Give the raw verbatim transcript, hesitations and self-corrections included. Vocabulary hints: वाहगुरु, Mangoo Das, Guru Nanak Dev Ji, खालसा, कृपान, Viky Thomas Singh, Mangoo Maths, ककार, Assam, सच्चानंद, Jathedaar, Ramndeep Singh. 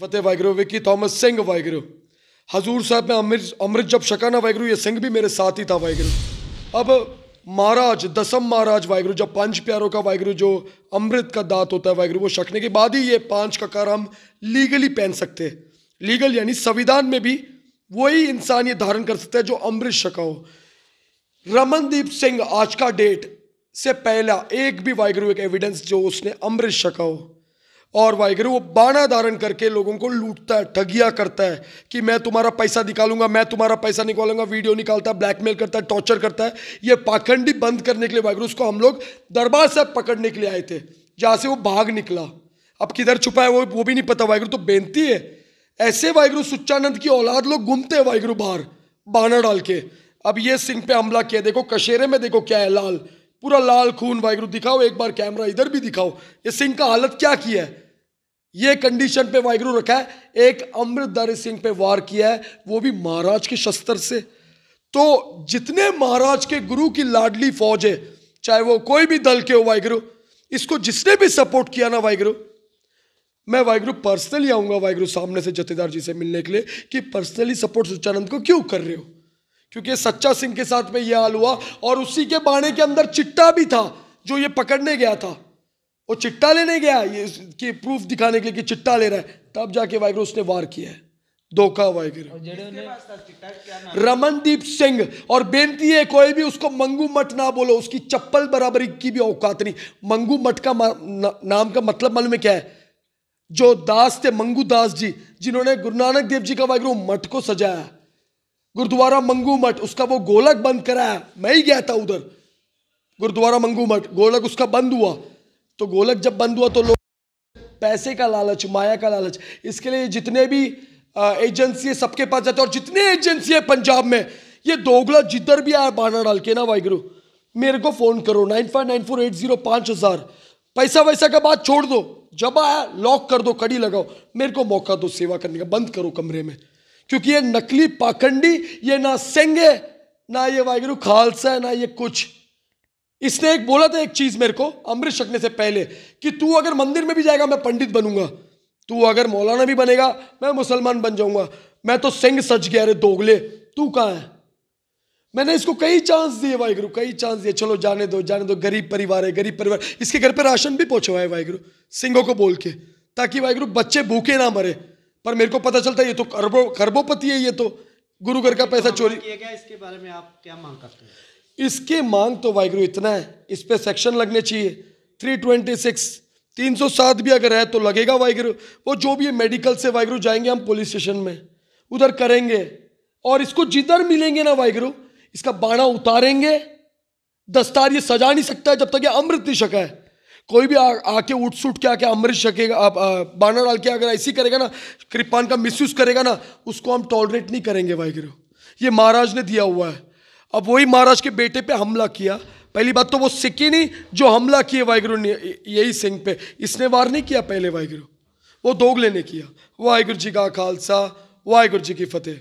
फतेह वाहगुरु। Vicky Thomas Singh वाहगुरु। Hazur Sahib में अमृत अमृत जब छका ना वाहगुरु, ये सिंह भी मेरे साथ ही था वाहगुरु। अब महाराज दसम महाराज वाहगुरु, जब पांच प्यारों का वाहगुरु जो अमृत का दांत होता है वाहगुरु, वो छकने के बाद ही ये पांच ककार हम लीगली पहन सकते हैं। लीगल यानी संविधान में भी वही इंसान ये धारण कर सकता है जो अमृत छका हो। रमनदीप सिंह आज का डेट से पहला एक भी वाहगुरु एक एविडेंस जो उसने अमृत छका हो, और वाहगुरु वो बाणा धारण करके लोगों को लूटता है, ठगिया करता है कि मैं तुम्हारा पैसा निकालूंगा, मैं तुम्हारा पैसा निकालूंगा, वीडियो निकालता है, ब्लैकमेल करता है, टॉर्चर करता है। ये पाखंडी बंद करने के लिए वाहगुरु उसको हम लोग दरबार साहब पकड़ने के लिए आए थे, जहाँ से वो भाग निकला। अब किधर छुपा है वो वो भी नहीं पता वाहगुरु। तो बेनती है ऐसे वाहगुरु सच्चानंद की औलाद लोग घूमते हैं वाहगुरु बाहर बाणा डाल के। अब ये सिंह पे हमला किया, देखो कशेरे में देखो क्या है, लाल, पूरा लाल खून वाहगुरु। दिखाओ एक बार कैमरा, इधर भी दिखाओ, ये सिंह का हालत क्या किया है, ये कंडीशन पे वाहगुरु रखा है। एक अमृतधारी सिंह पे वार किया है, वो भी महाराज के शस्त्र से। तो जितने महाराज के गुरु की लाडली फौज है, चाहे वो कोई भी दल के हो वाहगुरु, इसको जिसने भी सपोर्ट किया ना वाहगुरु, मैं वाहगुरु पर्सनली आऊँगा वाहगुरु सामने से जथेदार जी से मिलने के लिए कि पर्सनली सपोर्ट सच्चानंद को क्यों कर रहे हो, क्योंकि सच्चा सिंह के साथ में यह हाल हुआ। और उसी के बाणे के अंदर चिट्टा भी था जो ये पकड़ने गया था, वो चिट्टा लेने गया ये कि प्रूफ दिखाने के लिए कि चिट्टा ले रहा है, तब जाके वाहगुरु उसने वार किया है, धोखा वाहगुरु। रमनदीप सिंह। और बेनती है कोई भी उसको मंगू मठ ना बोलो, उसकी चप्पल बराबरी की भी औकात नहीं। मंगू मठ का नाम का मतलब मालूम है क्या है? जो दास थे मंगू दास जी, जिन्होंने गुरु नानक देव जी का वाहगुरु मठ को सजाया, गुरुद्वारा मंगू मठ, उसका वो गोलक बंद कराया। मैं ही गया था उधर, गुरुद्वारा मंगू मठ गोलक उसका बंद हुआ। तो गोलक जब बंद हुआ तो लोग पैसे का लालच, माया का लालच, इसके लिए जितने भी एजेंसी है सबके पास जाते। और जितने एजेंसी है पंजाब में, ये दोगला जिधर भी आया बाना डाल के ना वाहगुरु, मेरे को फ़ोन करो nine five nine four eight zero पाँच हज़ार। पैसा वैसा का बात छोड़ दो, जब आया लॉक कर दो, कड़ी लगाओ, मेरे को मौका दो सेवा करने का, बंद करो कमरे में। क्योंकि ये नकली पाखंडी, ये ना सिंह है ना ये वाहगुरु खालसा है ना ये कुछ। इसने एक बोला था एक चीज मेरे को अमृत छकने से पहले कि तू अगर मंदिर में भी जाएगा मैं पंडित बनूंगा, तू अगर मौलाना भी बनेगा मैं मुसलमान बन जाऊंगा। मैं तो सिंह सच गया, अरे दोगले तू कहाँ है? मैंने इसको कई चांस दिए वाहगुरु, कई चांस दिए, चलो जाने दो जाने दो, गरीब परिवार है, गरीब परिवार। इसके घर पर राशन भी पहुंचवाए वाहगुरु सिंहों को बोल के, ताकि वाहगुरु बच्चे भूखे ना मरे। पर मेरे को पता चलता है ये तो खरबो खरबोपति है, ये तो गुरु घर का पैसा चोरी किया गया। इसके बारे में आप क्या मांग करते हैं? इसके मांग तो वाहगुरु इतना है, इस पर सेक्शन लगने चाहिए थ्री ट्वेंटी सिक्स, तीन सौ सात भी अगर है तो लगेगा वाहगुरु। वो जो भी मेडिकल से वाहगुरु जाएंगे हम पुलिस स्टेशन में, उधर करेंगे, और इसको जिधर मिलेंगे ना वाहगुरु इसका बाणा उतारेंगे। दस्तार ये सजा नहीं सकता है जब तक ये अमृत नहीं छका है। कोई भी आके उठ सूट के आके अमृत छकेगा, आप बाणा डाल के अगर ऐसी करेगा ना, कृपान का मिसयूज करेगा ना, उसको हम टॉलरेट नहीं करेंगे वाहगुरु। ये महाराज ने दिया हुआ है। अब वही महाराज के बेटे पे हमला किया, पहली बात तो वो सिख ही नहीं जो हमला किए वाहगुरु ने, यही सिंह पे इसने वार नहीं किया पहले वाहगुरु, वो दोगले ने किया। वाहगुरु जी का खालसा, वाहगुरु जी की फतेह।